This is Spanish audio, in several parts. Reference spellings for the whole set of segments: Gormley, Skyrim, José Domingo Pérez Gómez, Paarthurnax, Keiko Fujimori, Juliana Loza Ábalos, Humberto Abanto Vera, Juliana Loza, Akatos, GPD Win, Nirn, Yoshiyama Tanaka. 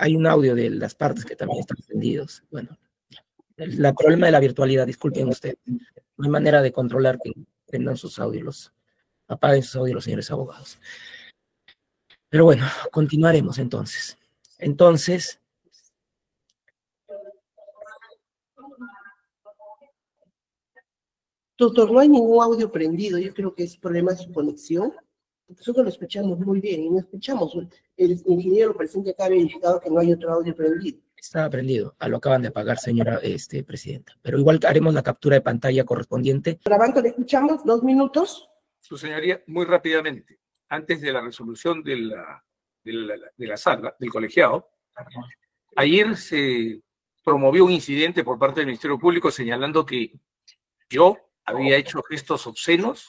Hay un audio de las partes que también están prendidos. Bueno, el problema de la virtualidad, disculpen ustedes. No hay manera de controlar que prendan sus audios, apaguen sus audios los señores abogados. Pero bueno, continuaremos entonces. Entonces, doctor, no hay ningún audio prendido. Yo creo que es problema de su conexión. Nosotros lo escuchamos muy bien y no escuchamos. El ingeniero presente acá había indicado que no hay otro audio prendido. Estaba prendido. Lo acaban de apagar, señora presidenta. Pero igual haremos la captura de pantalla correspondiente. Abanto, ¿le escuchamos? 2 minutos. Su señoría, muy rápidamente. Antes de la resolución de la sala, del colegiado, ayer se promovió un incidente por parte del Ministerio Público señalando que yo había hecho gestos obscenos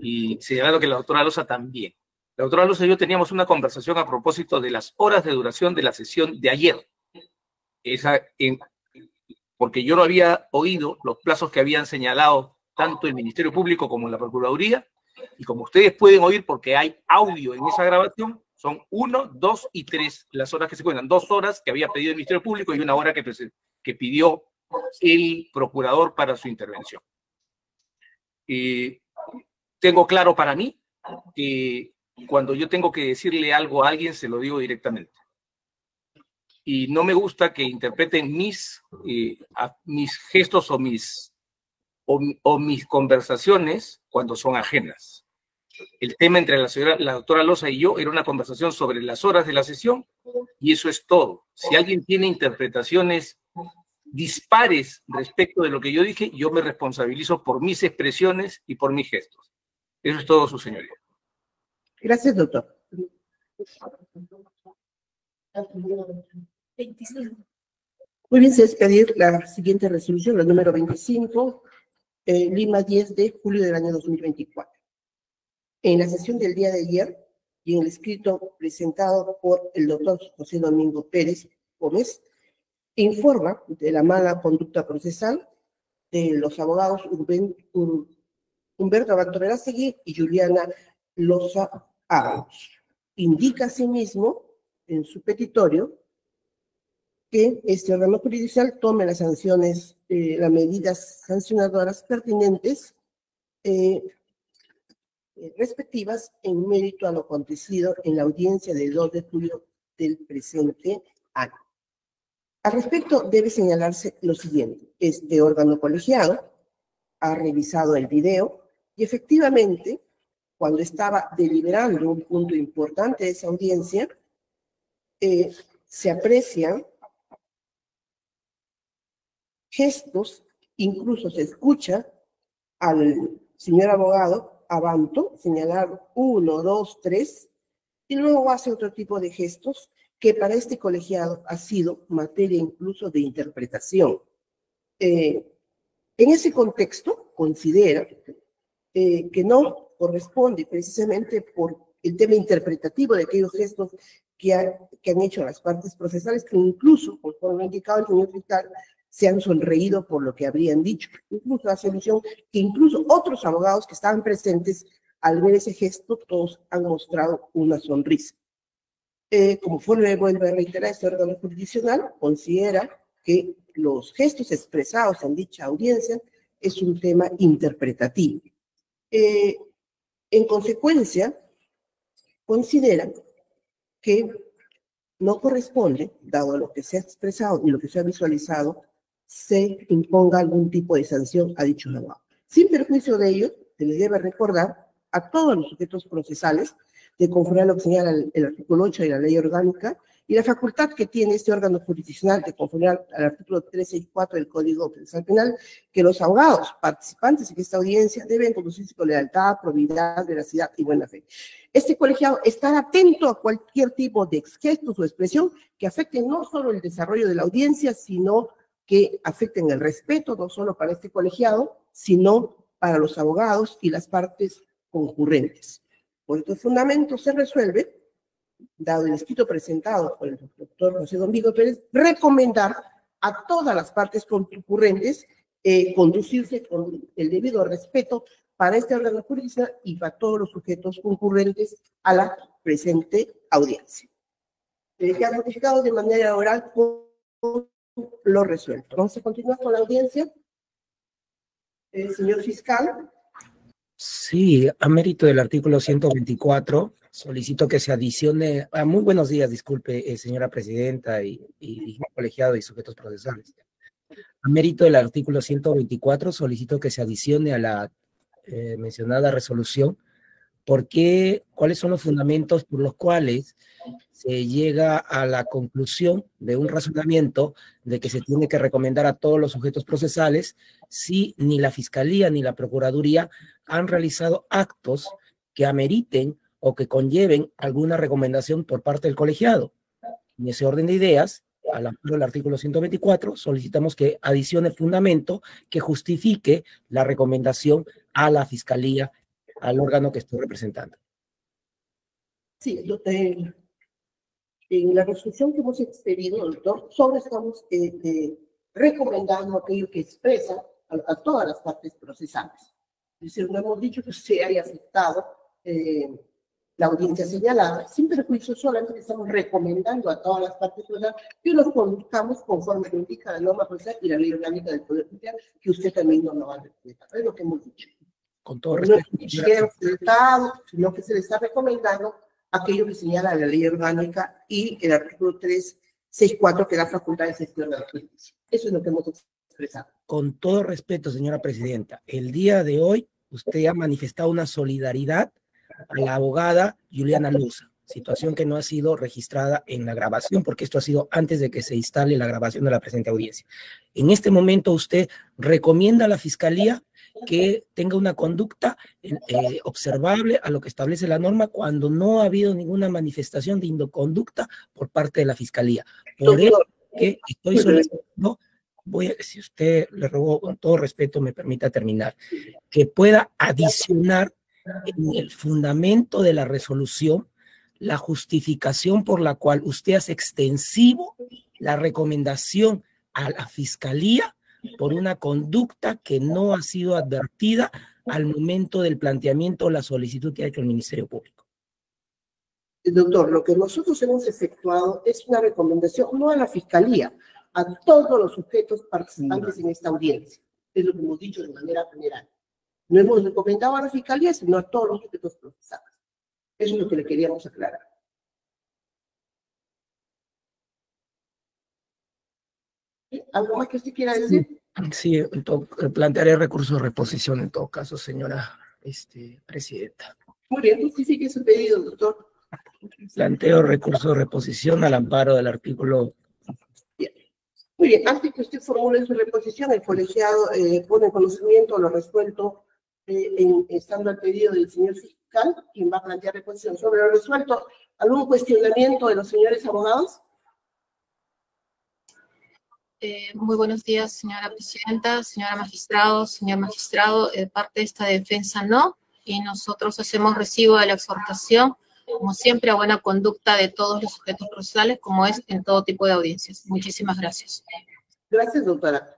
y señalando que la doctora Loza también. La doctora Loza y yo teníamos una conversación a propósito de las horas de duración de la sesión de ayer. Porque yo no había oído los plazos que habían señalado tanto el Ministerio Público como la Procuraduría, y como ustedes pueden oír porque hay audio en esa grabación, son 1, 2 y 3 las horas que se cuentan. 2 horas que había pedido el Ministerio Público y 1 hora que pidió el procurador para su intervención. Tengo claro para mí que cuando yo tengo que decirle algo a alguien, se lo digo directamente. Y no me gusta que interpreten mis gestos o mis conversaciones cuando son ajenas. El tema entre la doctora Loza y yo era una conversación sobre las horas de la sesión y eso es todo. Si alguien tiene interpretaciones dispares respecto de lo que yo dije, yo me responsabilizo por mis expresiones y por mis gestos. Eso es todo, su señoría. Gracias, doctor. 25. Muy bien, se va a pedir la siguiente resolución, la número 25, Lima 10 de julio del año 2024. En la sesión del día de ayer y en el escrito presentado por el doctor José Domingo Pérez Gómez, informa de la mala conducta procesal de los abogados Humberto Abanto Vera y Juliana Loza Ábalos. Indica asimismo en su petitorio que este órgano judicial tome las sanciones, las medidas sancionadoras pertinentes respectivas en mérito a lo acontecido en la audiencia del 2 de julio del presente año. Al respecto, debe señalarse lo siguiente. Este órgano colegiado ha revisado el video y efectivamente, cuando estaba deliberando un punto importante de esa audiencia, se aprecian gestos, incluso se escucha al señor abogado Abanto señalar 1, 2, 3, y luego hace otro tipo de gestos que para este colegiado ha sido materia incluso de interpretación. En ese contexto, considera que no corresponde precisamente por el tema interpretativo de aquellos gestos que han hecho las partes procesales, que incluso, conforme ha indicado el señor fiscal, se han sonreído por lo que habrían dicho. Incluso hace alusión que incluso otros abogados que estaban presentes, al ver ese gesto, todos han mostrado una sonrisa. Como vuelve a reiterar, este órgano jurisdiccional considera que los gestos expresados en dicha audiencia es un tema interpretativo. En consecuencia, considera que no corresponde, dado a lo que se ha expresado y lo que se ha visualizado, se imponga algún tipo de sanción a dichos abogados. Sin perjuicio de ello, se les debe recordar a todos los sujetos procesales, de conforme a lo que señala el artículo 8 de la ley orgánica, y la facultad que tiene este órgano jurisdiccional, de conforme al artículo 364 del Código Procesal Penal, que los abogados participantes en esta audiencia deben conducirse con lealtad, probidad, veracidad y buena fe. Este colegiado estará atento a cualquier tipo de gestos o expresión que afecten no solo el desarrollo de la audiencia, sino que afecten el respeto, no solo para este colegiado, sino para los abogados y las partes concurrentes. Por estos fundamentos se resuelve, dado el escrito presentado por el doctor José Domingo Pérez, recomendar a todas las partes concurrentes conducirse con el debido respeto para este órgano jurisdiccional y para todos los sujetos concurrentes a la presente audiencia. ya notificados de manera oral por lo resuelto. Vamos a continuar con la audiencia. Señor fiscal. Sí, a mérito del artículo 124, solicito que se adicione... muy buenos días, disculpe, señora presidenta y colegiado y sujetos procesales. A mérito del artículo 124, solicito que se adicione a la mencionada resolución cuáles son los fundamentos por los cuales se llega a la conclusión de un razonamiento de que se tiene que recomendar a todos los sujetos procesales si ni la Fiscalía ni la Procuraduría han realizado actos que ameriten o que conlleven alguna recomendación por parte del colegiado. En ese orden de ideas, al amparo del artículo 124, solicitamos que adicione fundamento que justifique la recomendación a la Fiscalía, al órgano que estoy representando. Sí, en la resolución que hemos expedido, doctor, solo estamos recomendando aquello que expresa a todas las partes procesales. Es decir, no hemos dicho que se haya aceptado la audiencia señalada, sin perjuicio, solamente estamos recomendando a todas las partes procesales que los conduzcamos conforme lo indica la norma procesal y la ley orgánica del Poder Judicial, que usted también no lo va a respetar. Es lo que hemos dicho. Con todo respeto, sino que se le está recomendando aquello que señala la ley orgánica y el artículo 364 que da facultad de gestión de la justicia. Eso es lo que hemos expresado. Con todo respeto, señora presidenta, el día de hoy usted ha manifestado una solidaridad a la abogada Juliana Loza, situación que no ha sido registrada en la grabación, porque esto ha sido antes de que se instale la grabación de la presente audiencia. En este momento usted recomienda a la Fiscalía que tenga una conducta observable a lo que establece la norma cuando no ha habido ninguna manifestación de indoconducta por parte de la Fiscalía. Por eso que estoy solicitando, si usted le ruego con todo respeto me permita terminar, que pueda adicionar en el fundamento de la resolución la justificación por la cual usted hace extensivo la recomendación a la Fiscalía por una conducta que no ha sido advertida al momento del planteamiento o la solicitud que ha hecho el Ministerio Público. Doctor, lo que nosotros hemos efectuado es una recomendación, no a la Fiscalía, a todos los sujetos participantes en esta audiencia. Es lo que hemos dicho de manera general. No hemos recomendado a la Fiscalía, sino a todos los sujetos procesados. Eso es lo que le queríamos aclarar. ¿Algo más que usted quiera decir? Sí, plantearé recursos de reposición en todo caso, señora presidenta. Muy bien, sí, sí que es un pedido, doctor. Planteo recursos de reposición al amparo del artículo. Bien. Muy bien, antes que usted formule su reposición, el colegiado pone en conocimiento lo resuelto estando al pedido del señor fiscal, quien va a plantear reposición sobre lo resuelto. ¿Algún cuestionamiento de los señores abogados? Muy buenos días, señora presidenta, señora magistrado, señor magistrado. Parte de esta defensa no, y nosotros hacemos recibo de la exhortación, como siempre, a buena conducta de todos los sujetos procesales, como es en todo tipo de audiencias. Muchísimas gracias. Gracias, doctora.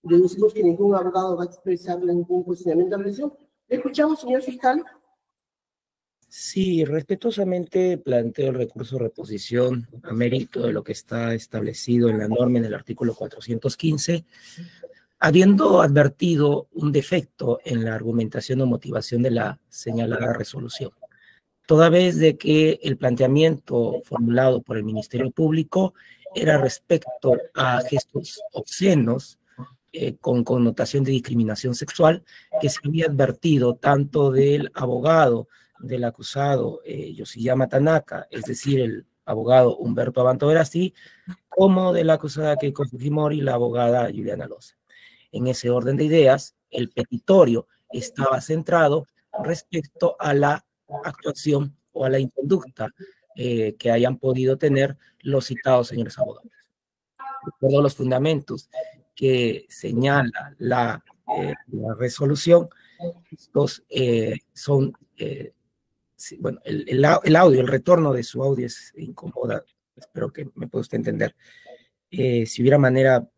Deducimos que ningún abogado va a expresar ningún cuestionamiento de la lesión. ¿Le escuchamos, señor fiscal? Sí, respetuosamente planteo el recurso de reposición a mérito de lo que está establecido en la norma en el artículo 415, habiendo advertido un defecto en la argumentación o motivación de la señalada resolución. Toda vez de que el planteamiento formulado por el Ministerio Público era respecto a gestos obscenos, con connotación de discriminación sexual, que se había advertido tanto del abogado del acusado Yoshiyama Tanaka, es decir, el abogado Humberto Abanto Vera, como de la acusada Keiko Fujimori, la abogada Juliana Loza. En ese orden de ideas, el petitorio estaba centrado respecto a la actuación o a la inconducta que hayan podido tener los citados señores abogados. Todos los fundamentos que señala la resolución, estos son... sí, bueno, el audio, el retorno de su audio es incómoda, espero que me pueda usted entender. Si hubiera manera...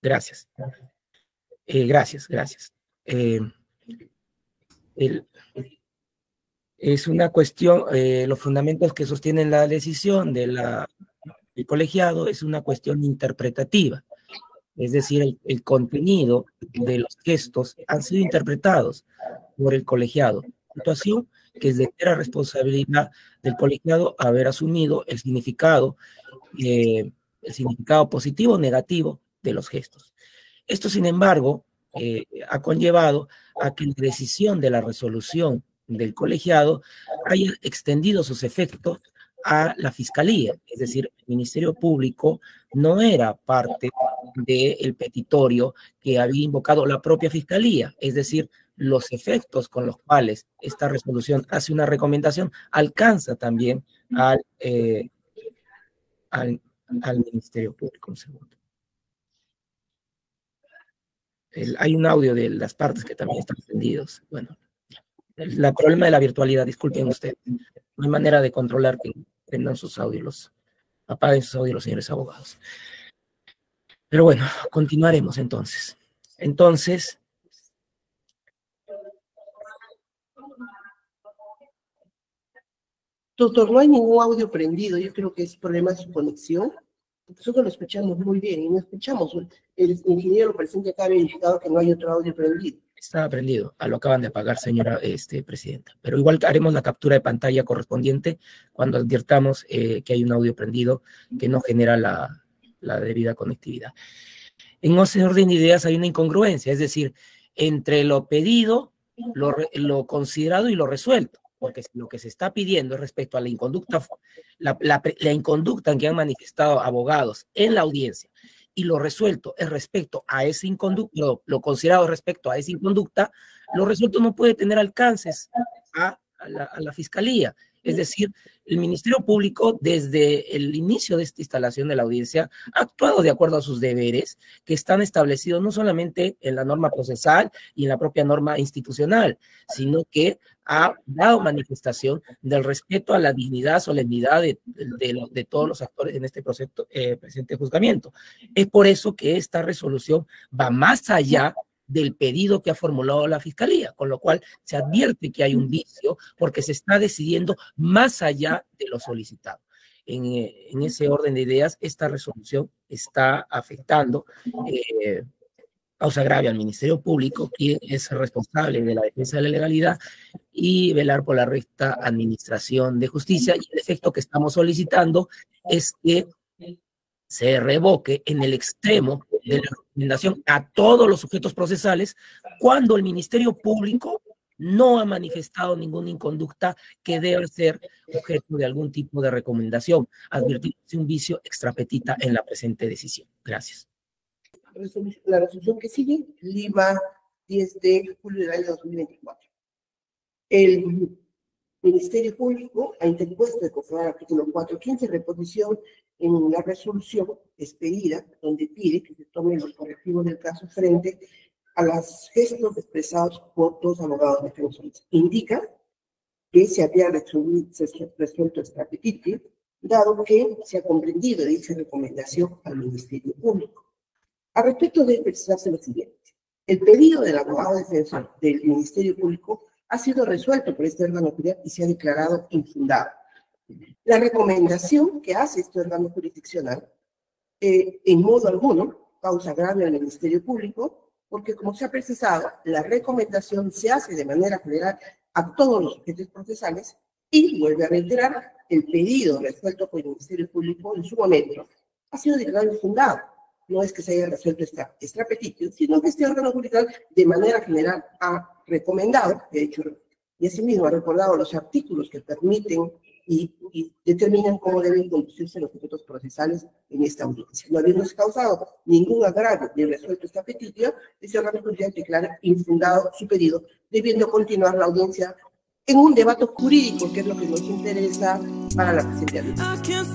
Gracias. es una cuestión, los fundamentos que sostienen la decisión del colegiado es una cuestión interpretativa, es decir, el contenido de los textos han sido interpretados por el colegiado, situación que es de la responsabilidad del colegiado haber asumido el significado positivo o negativo de los gestos. Esto, sin embargo, ha conllevado a que la decisión de la resolución del colegiado haya extendido sus efectos a la fiscalía, es decir, el Ministerio Público no era parte del petitorio que había invocado la propia fiscalía, es decir, los efectos con los cuales esta resolución hace una recomendación alcanza también al Ministerio Público. Un segundo. Hay un audio de las partes que también están extendidos. Bueno, el problema de la virtualidad, disculpen ustedes, no hay manera de controlar que tengan sus audios, apaguen sus audios los señores abogados. Pero bueno, continuaremos entonces. Entonces, doctor, no hay ningún audio prendido, yo creo que es problema de su conexión. Nosotros lo escuchamos muy bien y no escuchamos. El ingeniero presente acá ha verificado que no hay otro audio prendido. Está prendido, lo acaban de apagar, señora presidenta. Pero igual haremos la captura de pantalla correspondiente cuando advirtamos que hay un audio prendido que no genera la debida conectividad. En ese orden de ideas hay una incongruencia, es decir, entre lo pedido, lo considerado y lo resuelto. Porque lo que se está pidiendo es respecto a la inconducta, la inconducta en que han manifestado abogados en la audiencia, y lo resuelto es respecto a esa inconducta, lo considerado respecto a esa inconducta, lo resuelto no puede tener alcances a la fiscalía. Es decir, el Ministerio Público, desde el inicio de esta instalación de la audiencia, ha actuado de acuerdo a sus deberes que están establecidos no solamente en la norma procesal y en la propia norma institucional, sino que ha dado manifestación del respeto a la dignidad, solemnidad de todos los actores en este presente juzgamiento. Es por eso que esta resolución va más allá del pedido que ha formulado la fiscalía, con lo cual se advierte que hay un vicio porque se está decidiendo más allá de lo solicitado. En ese orden de ideas, esta resolución está afectando causa grave al Ministerio Público, quien es responsable de la defensa de la legalidad y velar por la recta administración de justicia. Y el efecto que estamos solicitando es que se revoque en el extremo de la recomendación a todos los sujetos procesales cuando el Ministerio Público no ha manifestado ninguna inconducta que deba ser objeto de algún tipo de recomendación, advirtiéndose un vicio extrapetita en la presente decisión. Gracias. La resolución que sigue, Lima, 10 de julio del año 2024. El Ministerio Público ha interpuesto de conformidad al artículo 415, reposición en la resolución expedida, donde pide que se tomen los correctivos del caso frente a los gestos expresados por dos abogados defensores. Indica que se había resuelto esta petición, dado que se ha comprendido dicha recomendación al Ministerio Público. A respecto de precisarse lo siguiente, el pedido del abogado defensor del Ministerio Público ha sido resuelto por este órgano judicial y se ha declarado infundado. La recomendación que hace este órgano jurisdiccional, en modo alguno, causa grave al Ministerio Público, porque como se ha precisado, la recomendación se hace de manera general a todos los sujetos procesales y vuelve a reiterar el pedido resuelto por el Ministerio Público en su momento. Ha sido declarado infundado. No es que se haya resuelto esta petición, sino que este órgano judicial de manera general ha recomendado, de hecho, y asimismo ha recordado los artículos que permiten y determinan cómo deben conducirse los sujetos procesales en esta audiencia. No habiéndose causado ningún agravio ni resuelto esta petición, ese órgano judicial declara infundado su pedido, debiendo continuar la audiencia en un debate jurídico, que es lo que nos interesa para la presente audiencia.